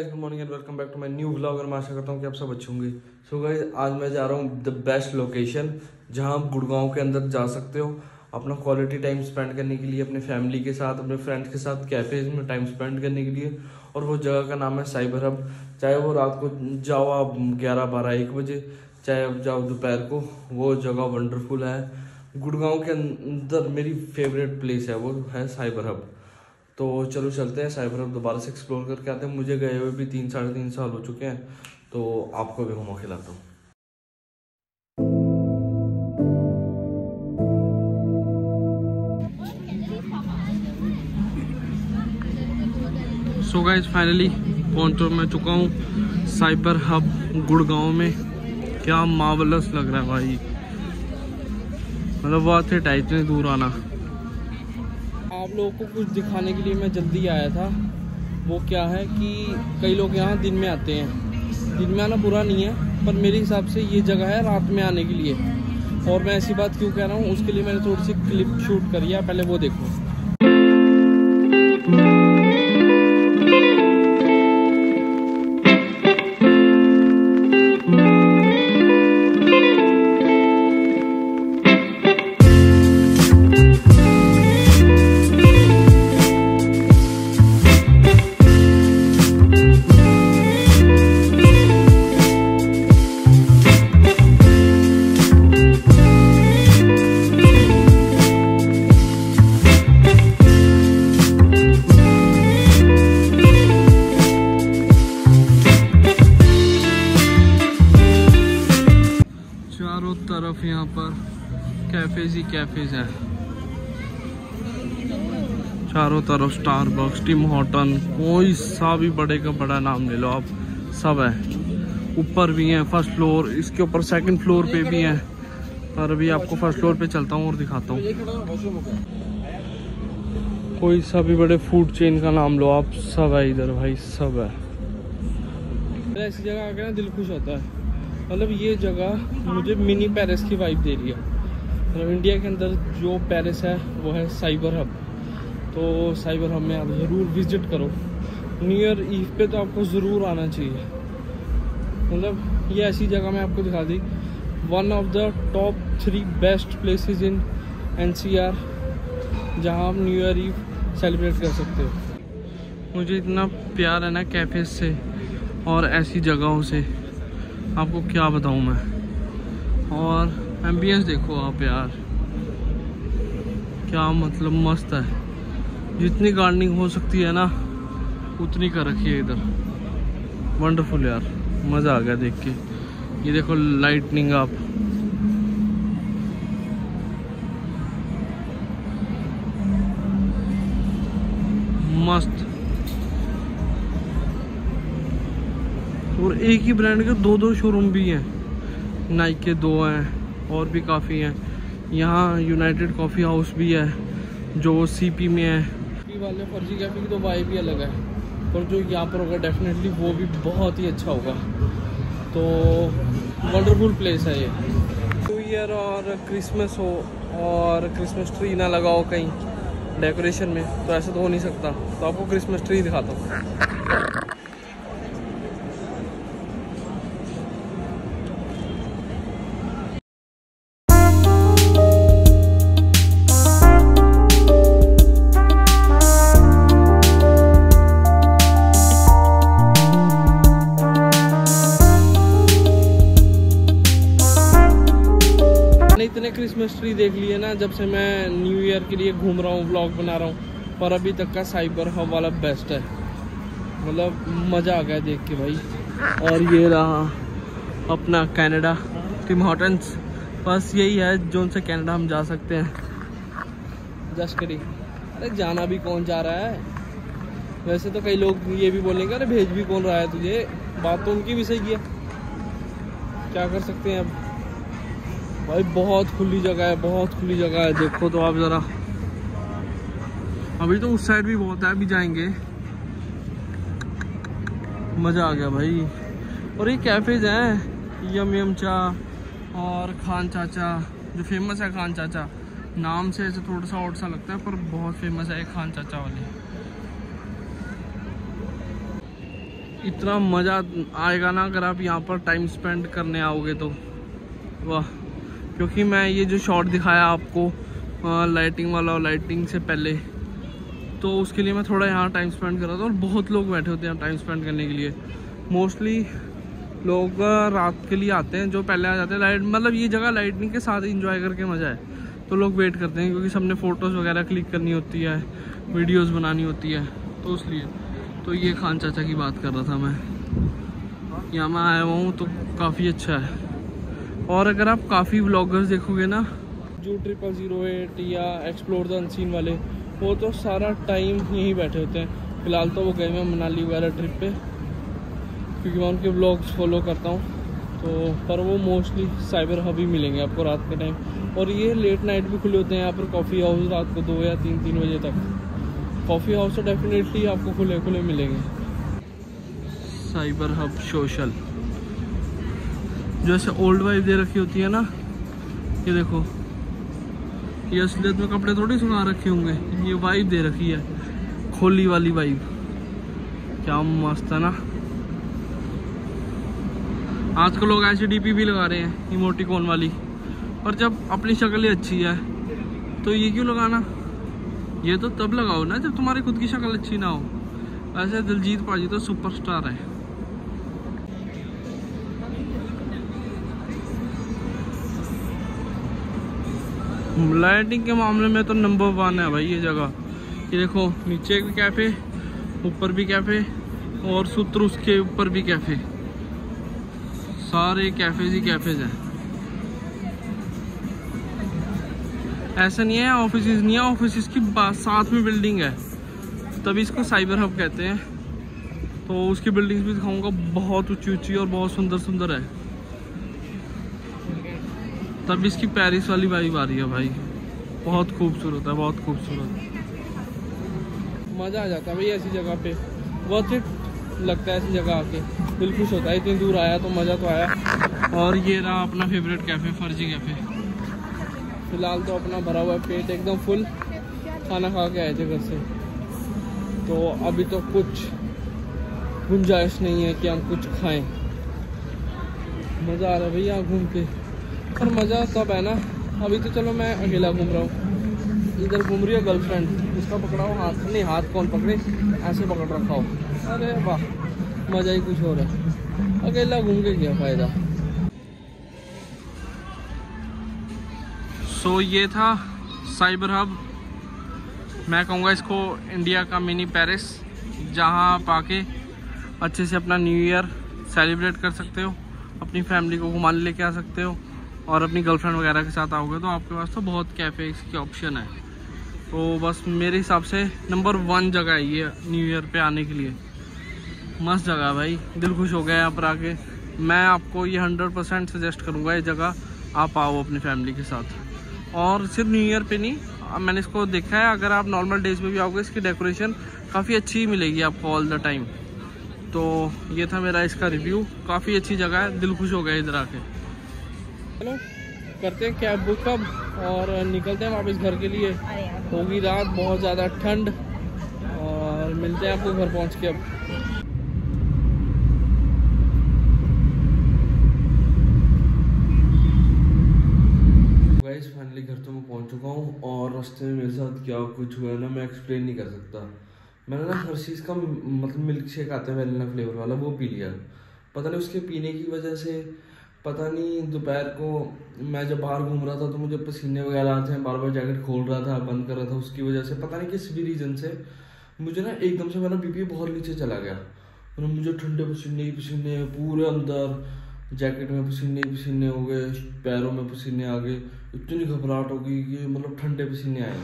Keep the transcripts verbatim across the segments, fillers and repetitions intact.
Guys, good morning and welcome back to my new vlog. और मैं आशा करता हूँ कि आप सब अच्छे होंगे। सो गाइस, आज मैं जा रहा हूँ द बेस्ट लोकेशन जहाँ आप गुड़गांव के अंदर जा सकते हो अपना क्वालिटी टाइम स्पेंड करने के लिए, अपने फैमिली के साथ, अपने फ्रेंड्स के साथ, कैफेज में टाइम स्पेंड करने के लिए। और वो जगह का नाम है साइबर हब। चाहे वो रात को जाओ आप ग्यारह बारह एक बजे, चाहे आप जाओ दोपहर को, वो जगह वंडरफुल है। गुड़गांव के अंदर मेरी फेवरेट प्लेस है, वो है साइबर हब। तो चलो चलते हैं, साइबर हब दोबारा से एक्सप्लोर करके आते हैं। मुझे गए हुए भी तीन साढ़े तीन साल हो चुके हैं, तो आपको भी घुमा खिलाता हूँ। सो गाइस, फाइनली पहुँच मैं चुका हूँ साइबर हब गुड़गांव में। क्या मार्वलस लग रहा है भाई, मतलब वहाँ से टाइट में दूर आना। आप लोगों को कुछ दिखाने के लिए मैं जल्दी आया था। वो क्या है कि कई लोग यहाँ दिन में आते हैं, दिन में आना बुरा नहीं है, पर मेरे हिसाब से ये जगह है रात में आने के लिए। और मैं ऐसी बात क्यों कह रहा हूँ, उसके लिए मैंने थोड़ी सी क्लिप शूट करी है, पहले वो देखो। तरफ यहाँ पर कैफेज ही कैफेज है चारों तरफ। स्टारबक्स, टिम हॉर्टन, कोई सा भी बड़े का बड़ा नाम ले लो आप, सब है। ऊपर भी है फर्स्ट फ्लोर, इसके ऊपर सेकंड फ्लोर पे भी है, पर अभी आपको फर्स्ट फ्लोर पे चलता हूँ और दिखाता हूँ। कोई सा भी बड़े फूड चेन का नाम लो आप, सब है इधर भाई, सब है। ऐसी जगह आके ना दिल खुश होता है। मतलब ये जगह मुझे मिनी पेरिस की वाइब दे रही है। मतलब इंडिया के अंदर जो पेरिस है वो है साइबर हब। तो साइबर हब में आप ज़रूर विज़िट करो। न्यू ईयर ईव पे तो आपको ज़रूर आना चाहिए। मतलब ये ऐसी जगह मैं आपको दिखा दी, one of the top three best places in N C R जहाँ आप न्यू ईयर ईव सेलिब्रेट कर सकते हो। मुझे इतना प्यार है ना कैफेज से और ऐसी जगहों से, आपको क्या बताऊं मैं। और एम्बियंस देखो आप यार, क्या मतलब मस्त है। जितनी गार्डनिंग हो सकती है ना उतनी कर रखी है इधर। वंडरफुल यार, मज़ा आ गया देख के। ये देखो लाइटनिंग आप, मस्त। और एक ही ब्रांड के दो दो शोरूम भी हैं, नाइक के दो हैं और भी काफ़ी हैं। यहाँ यूनाइटेड कॉफ़ी हाउस भी है जो सी पी में है। कॉफ़ी वाले फर्जी कैफे की तो वाइब भी अलग है, और जो यहाँ पर होगा डेफिनेटली वो भी बहुत ही अच्छा होगा। तो वंडरफुल प्लेस है ये। न्यू ईयर और क्रिसमस हो और क्रिसमस ट्री ना लगाओ कहीं डेकोरेशन में, तो ऐसा तो हो नहीं सकता। तो आपको क्रिसमस ट्री दिखाता हूँ। इतने क्रिसमस ट्री देख लिए ना जब से मैं न्यू ईयर के लिए घूम रहा हूँ, व्लॉग बना रहा हूँ, पर अभी तक का साइबर हब वाला बेस्ट है। मतलब मज़ा आ गया देख के भाई। और ये रहा अपना कनाडा, टिम हॉर्टन्स। बस यही है जोन से कनाडा हम जा सकते हैं। जस्ट करी, अरे जाना भी कौन जा रहा है। वैसे तो कई लोग ये भी बोलेंगे अरे भेज भी कौन रहा है तुझे, बात तो उनकी भी सही है। क्या कर सकते हैं अब भाई, बहुत खुली जगह है, बहुत खुली जगह है। देखो तो आप ज़रा, अभी तो उस साइड भी बहुत है, अभी जाएंगे। मज़ा आ गया भाई। और ये कैफेज हैं, यम यम चा और खान चाचा, जो फेमस है खान चाचा, नाम से ऐसे थोड़ा सा और सा लगता है पर बहुत फेमस है ये खान चाचा वाली। इतना मज़ा आएगा ना अगर आप यहाँ पर टाइम स्पेंड करने आओगे तो, वाह। क्योंकि मैं ये जो शॉट दिखाया आपको लाइटिंग वाला, लाइटिंग से पहले, तो उसके लिए मैं थोड़ा यहाँ टाइम स्पेंड कर रहा था और बहुत लोग बैठे होते हैं टाइम स्पेंड करने के लिए। मोस्टली लोग रात के लिए आते हैं जो पहले आ जाते हैं, लाइट मतलब ये जगह लाइटिंग के साथ इंजॉय करके मज़ा है, तो लोग वेट करते हैं क्योंकि सबने फ़ोटोज़ वगैरह क्लिक करनी होती है, वीडियोस बनानी होती है, तो इसलिए। तो ये खान चाचा की बात कर रहा था मैं, यहाँ मैं आया हुआ हूँ तो काफ़ी अच्छा है। और अगर आप काफ़ी व्लॉगर्स देखोगे ना जो ट्रिपल ज़ीरो एट या एक्सप्लोर द अनसीन वाले, वो तो सारा टाइम यहीं बैठे होते हैं। फ़िलहाल तो वो गए हुए मनाली वगैरह ट्रिप पे, क्योंकि मैं उनके व्लॉग्स फॉलो करता हूँ, तो पर वो मोस्टली साइबर हब ही मिलेंगे आपको रात के टाइम। और ये लेट नाइट भी खुले होते हैं यहाँ पर कॉफ़ी हाउस, रात को दो या तीन तीन बजे तक कॉफ़ी हाउस तो डेफिनेटली आपको खुले खुले मिलेंगे। साइबर हब सोशल जो ऐसे ओल्ड वाइफ दे रखी होती है ना, ये देखो, ये असलियत में कपड़े थोड़ी सुखा रखे होंगे, ये वाइफ दे रखी है खोली वाली वाइफ, क्या मस्त है ना। आजकल लोग ऐसे डीपी भी लगा रहे हैं इमोटिकॉन वाली, पर जब अपनी शक्ल ही अच्छी है तो ये क्यों लगाना, ये तो तब लगाओ ना जब तुम्हारी खुद की शक्ल अच्छी ना हो। वैसे दिलजीत पाजी तो सुपरस्टार है। लाइटिंग के मामले में तो नंबर वन है भाई ये जगह। ये देखो नीचे एक भी कैफ़े, ऊपर भी कैफ़े और सूत्र उसके ऊपर भी कैफ़े, सारे कैफेज ही कैफेज हैं। ऐसा नहीं है ऑफिसेज नहीं है, ऑफिसेज की साथ में बिल्डिंग है, तभी इसको साइबर हब कहते हैं। तो उसकी बिल्डिंग्स भी दिखाऊंगा, बहुत ऊंची ऊंची और बहुत सुंदर सुंदर है, तभी इसकी पेरिस वाली वाइब आ रही है भाई, बहुत खूबसूरत है, बहुत खूबसूरत। मज़ा आ जाता है भाई ऐसी जगह पे, वर्थ इट लगता है ऐसी जगह आके, दिल खुश होता है, इतनी दूर आया तो मज़ा तो आया। और ये रहा अपना फेवरेट कैफ़े फर्जी कैफ़े। फ़िलहाल तो अपना भरा हुआ है पेट एकदम फुल, खाना खा के आए थे घर से, तो अभी तो कुछ गुंजाइश नहीं है कि हम कुछ खाएं। मज़ा आ रहा है भैया घूम के, और मज़ा तब है ना, अभी तो चलो मैं अकेला घूम रहा हूँ, इधर घूम रही है गर्लफ्रेंड, उसका पकड़ाओ हाथ, नहीं हाथ कौन पकड़े, ऐसे पकड़ रखा हो, अरे वाह मज़ा ही कुछ हो रहा है, अकेला घूम के क्या फ़ायदा। सो so, ये था साइबर हब, मैं कहूँगा इसको इंडिया का मिनी पेरिस, जहाँ आप आके अच्छे से अपना न्यू ईयर सेलिब्रेट कर सकते हो, अपनी फैमिली को घुमाने लेके आ सकते हो, और अपनी गर्लफ्रेंड वगैरह के साथ आओगे तो आपके पास तो बहुत कैफ़े के ऑप्शन है। तो बस मेरे हिसाब से नंबर वन जगह है ये न्यू ईयर पे आने के लिए, मस्त जगह है भाई, दिल खुश हो गया यहाँ पर आके। मैं आपको ये हंड्रेड परसेंट सजेस्ट करूँगा, ये जगह आप आओ अपनी फैमिली के साथ, और सिर्फ न्यू ईयर पे नहीं, मैंने इसको देखा है अगर आप नॉर्मल डेज में भी आओगे इसकी डेकोरेशन काफ़ी अच्छी मिलेगी आपको ऑल द टाइम। तो ये था मेरा इसका रिव्यू, काफ़ी अच्छी जगह है, दिल खुश हो गया इधर आके। चलो करते हैं कैब बुक अब और निकलते हैं वापस घर के लिए, होगी रात, बहुत ज़्यादा ठंड, और मिलते हैं आपको घर पहुंच के। अब गाइस फाइनली घर तो मैं पहुंच चुका हूं, और रास्ते में मेरे साथ क्या कुछ हुआ ना मैं एक्सप्लेन नहीं कर सकता। मैंने ना हर चीज़ का मतलब मिल्क शेक आता है वैनिला फ्लेवर वाला, वो पी लिया, पता नहीं उसके पीने की वजह से, पता नहीं दोपहर को मैं जब बाहर घूम रहा था तो मुझे पसीने वगैरह आते हैं, बार बार जैकेट खोल रहा था बंद कर रहा था, उसकी वजह से पता नहीं किस भी रीज़न से मुझे ना एकदम से मेरा बीपी बहुत नीचे चला गया, और मुझे ठंडे पसीने ही पसीने पूरे अंदर, जैकेट में पसीने ही पसीने हो गए, पैरों में पसीने आ गए, इतनी घबराहट हो गई कि मतलब ठंडे पसीने आए।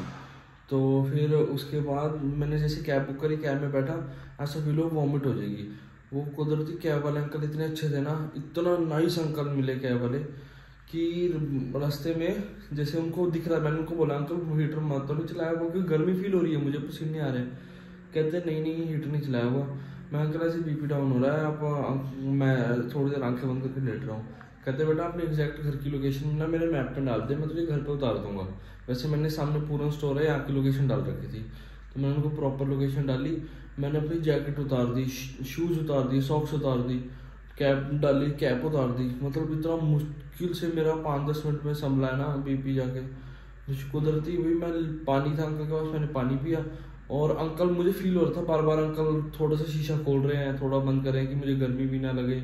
तो फिर उसके बाद मैंने जैसे कैब बुक करी, कैब में बैठा, ऐसा फील हो वॉमिट हो जाएगी। वो कुदरती कैब वाले अंकल इतने अच्छे थे ना, इतना नाइस अंकल मिले कैब वाले कि रास्ते में जैसे उनको दिख रहा, मैंने उनको बोला अंकल तो हीटर मत तो नहीं चलाया हुआ क्योंकि गर्मी फील हो रही है मुझे, पसीने आ रहे हैं। कहते नहीं नहीं हीटर नहीं चलाया हुआ। मैं अंकल ऐसे बीपी डाउन हो रहा है, आप मैं थोड़ी देर आंखें बंद करके लेट रहा हूँ। कहते बेटा आपने एग्जैक्ट घर की लोकेशन ना मेरे मैप पर डाल दे, मैं तुझे घर पर उतार दूँगा। वैसे मैंने सामने पूरन स्टोर है, यहाँ की लोकेशन डाल रखी थी, तो मैंने उनको प्रॉपर लोकेशन डाली, मैंने अपनी जैकेट उतार दी, शूज़ उतार दिए, सॉक्स उतार दी, कैप डाली, कैप उतार दी। मतलब इतना मुश्किल से मेरा पाँच दस मिनट में संभला है ना बीपी जाके। कुदरती भाई मैं पानी था अंकल के पास, मैंने पानी पिया और अंकल मुझे फील हो रहा था बार बार अंकल थोड़ा सा शीशा खोल रहे हैं, थोड़ा बंद कर रहे हैं कि मुझे गर्मी भी ना लगे।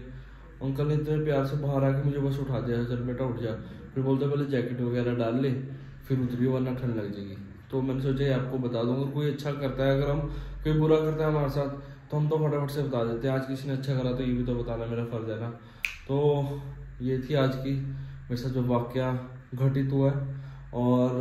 अंकल ने इतने प्यार से बाहर आके मुझे बस उठा दिया, चल बेटा उठ जा, फिर बोलते पहले जैकेट वगैरह डाल ले फिर उतरिए वरना ठंड लग जाएगी। तो मैंने सोचा आपको बता दूँ, अगर कोई अच्छा करता है, अगर हम कोई बुरा करता है हमारे साथ तो हम तो फटाफट से बता देते हैं। आज किसी ने अच्छा करा तो ये भी तो बताना मेरा फ़र्ज़ है ना। तो ये थी आज की मेरे साथ जो वाक़या घटित हुआ है। और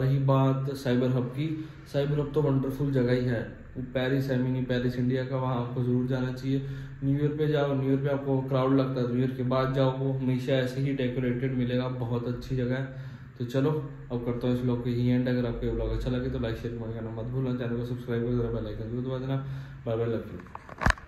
रही बात साइबर हब की, साइबर हब तो वंडरफुल जगह ही है, वो पेरिस है मिनी पेरिस इंडिया का, वहाँ आपको ज़रूर जाना चाहिए। न्यू ईयर पे जाओ, न्यू ईयर पे आपको क्राउड लगता है, न्यू ईयर के बाद जाओ, वो हमेशा ऐसे ही डेकोरेटेड मिलेगा, बहुत अच्छी जगह है। तो चलो अब करता हूँ इस व्लॉग को यही एंड। अगर आपको ये व्लॉग अच्छा लगे तो लाइक शेयर करना मत भूलना, चैनल को सब्सक्राइब करो, बेल आइकन जरूर दबा देना। Bye bye, love you.